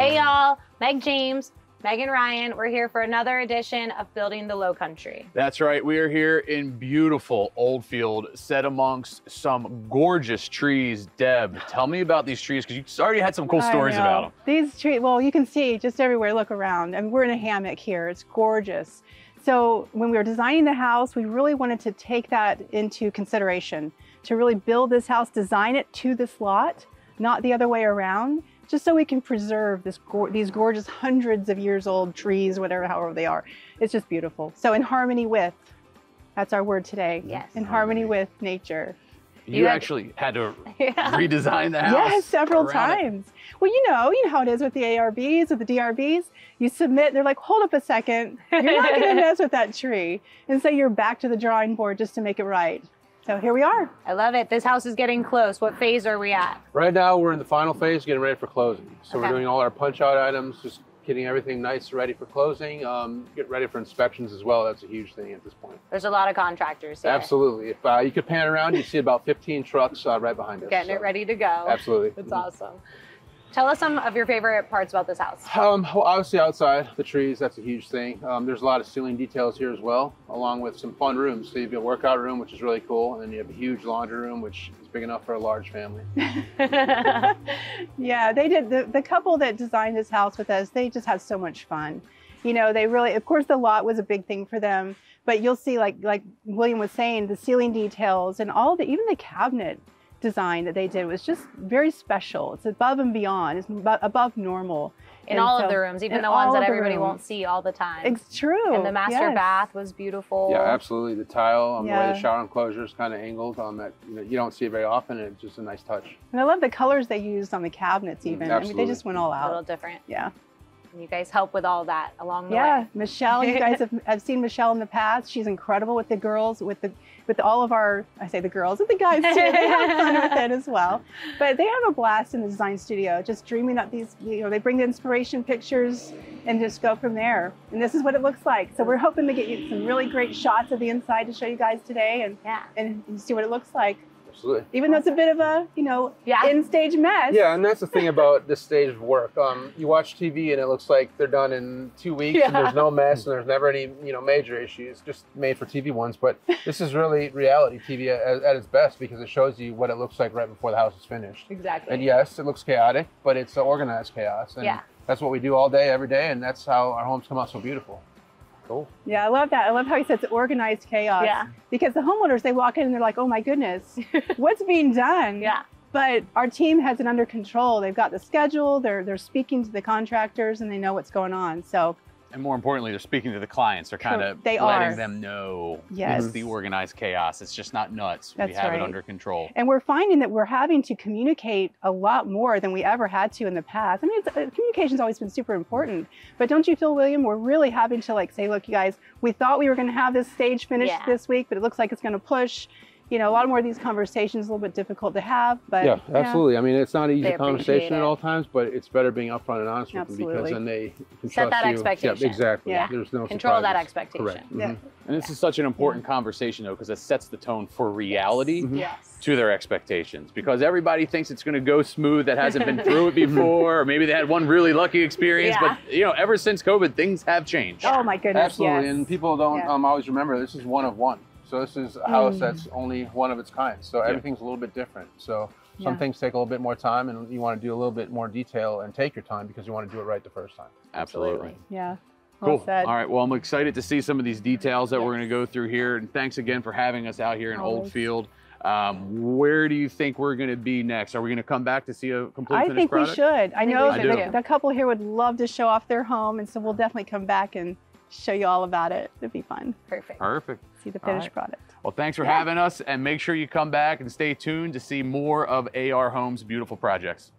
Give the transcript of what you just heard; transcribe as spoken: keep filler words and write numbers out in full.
Hey y'all, Meg James, Meg and Ryan, we're here for another edition of Building the Lowcountry. That's right, we are here in beautiful Oldfield, set amongst some gorgeous trees. Deb, tell me about these trees, because you already had some cool stories about them. These trees, well, you can see just everywhere, look around. I mean, we're in a hammock here, it's gorgeous. So when we were designing the house, we really wanted to take that into consideration, to really build this house, design it to this lot, not the other way around, just so we can preserve this go these gorgeous hundreds of years old trees, whatever, however they are. It's just beautiful. So in harmony with, that's our word today. Yes. In harmony, harmony with nature. You, you had, actually had to yeah. redesign the house. Yes, several times. It. Well, you know, you know how it is with the A R Bs, with the D R Bs. You submit, they're like, hold up a second. You're not gonna mess with that tree. And so you're back to the drawing board just to make it right. So here we are. I love it. This house is getting close. What phase are we at? Right now, we're in the final phase, getting ready for closing. So okay. We're doing all our punch out items, just getting everything nice, ready for closing. Um, get ready for inspections as well. That's a huge thing at this point. There's a lot of contractors here. Absolutely. If uh, you could pan around, you see about fifteen trucks uh, right behind us. Getting so. it ready to go. Absolutely. That's awesome. Tell us some of your favorite parts about this house. Um, well, obviously outside, the trees, that's a huge thing. Um, there's a lot of ceiling details here as well, along with some fun rooms. So you have a workout room, which is really cool, and then you have a huge laundry room, which is big enough for a large family. Yeah, they did, the, the couple that designed this house with us, they just had so much fun. You know, they really, of course the lot was a big thing for them, but you'll see, like, like William was saying, the ceiling details and all the, even the cabinet design that they did was just very special. It's above and beyond, it's above normal. In and all so, of the rooms, even the ones that everybody rooms. won't see all the time. It's true. And the master yes. bath was beautiful. Yeah, absolutely. The tile, um, yeah. the way the shower enclosure is kind of angled on that, you know, you don't see it very often, and it's just a nice touch. And I love the colors they used on the cabinets even. Mm, absolutely. I mean, they just went all out. A little different. Yeah. And you guys help with all that along the yeah. way. Yeah, Michelle, you guys have I've seen Michelle in the past. She's incredible with the girls, with the with all of our, I say the girls, with the guys too. They have fun with it as well. But they have a blast in the design studio, just dreaming up these, you know, they bring the inspiration pictures and just go from there. And this is what it looks like. So we're hoping to get you some really great shots of the inside to show you guys today and yeah. and see what it looks like. Absolutely. Even though it's a bit of a, you know, yeah. in-stage mess. Yeah, and that's the thing about this stage work. Um, you watch T V and it looks like they're done in two weeks yeah. and there's no mess and there's never any, you know, major issues, just made for T V ones. But this is really reality T V at, at its best, because it shows you what it looks like right before the house is finished. Exactly. And yes, it looks chaotic, but it's organized chaos. And yeah. that's what we do all day, every day, and that's how our homes come out so beautiful. Cool. Yeah, I love that. I love how he says organized chaos. Yeah. Because the homeowners, they walk in and they're like, oh my goodness, what's being done? Yeah. But our team has it under control. They've got the schedule, they're, they're speaking to the contractors, and they know what's going on. So. And more importantly, they're speaking to the clients. They're kind of they letting are. them know yes. it's the organized chaos. It's just not nuts. That's we have right. it under control. And we're finding that we're having to communicate a lot more than we ever had to in the past. I mean, it's, communication's always been super important. But don't you feel, William, we're really having to like say, look, you guys, we thought we were going to have this stage finished yeah. this week, but it looks like it's going to push. You know, a lot more of these conversations a little bit difficult to have, but yeah, absolutely. Yeah. I mean, it's not an easy conversation at all times, but it's better being upfront and honest absolutely. with them, because then they can set that you. expectation. Yeah, exactly. Yeah. There's no control surprises. that expectation. Correct. Yeah. Mm-hmm. And this yeah. is such an important yeah. conversation though, because it sets the tone for reality yes. Mm-hmm. yes. to their expectations, because everybody thinks it's going to go smooth that hasn't been through it before, or maybe they had one really lucky experience, yeah. but you know, ever since COVID, things have changed. Oh my goodness. Absolutely. Yes. And people don't yeah. um, always remember this is one of one. So this is a house mm. that's only one of its kind. So yeah. everything's a little bit different. So some yeah. things take a little bit more time, and you want to do a little bit more detail and take your time, because you want to do it right the first time. Absolutely. Absolutely. Yeah. Well cool. Said. All right. Well, I'm excited to see some of these details that yes. we're going to go through here. And thanks again for having us out here in Always. Oldfield. Um, where do you think we're going to be next? Are we going to come back to see a complete I finished product? I think we should. I know I the, the couple here would love to show off their home. And so we'll definitely come back and show you all about it. It'd be fun. Perfect. Perfect. See the finished right. product. Well, thanks for yeah. having us, and make sure you come back and stay tuned to see more of A R Homes' beautiful projects.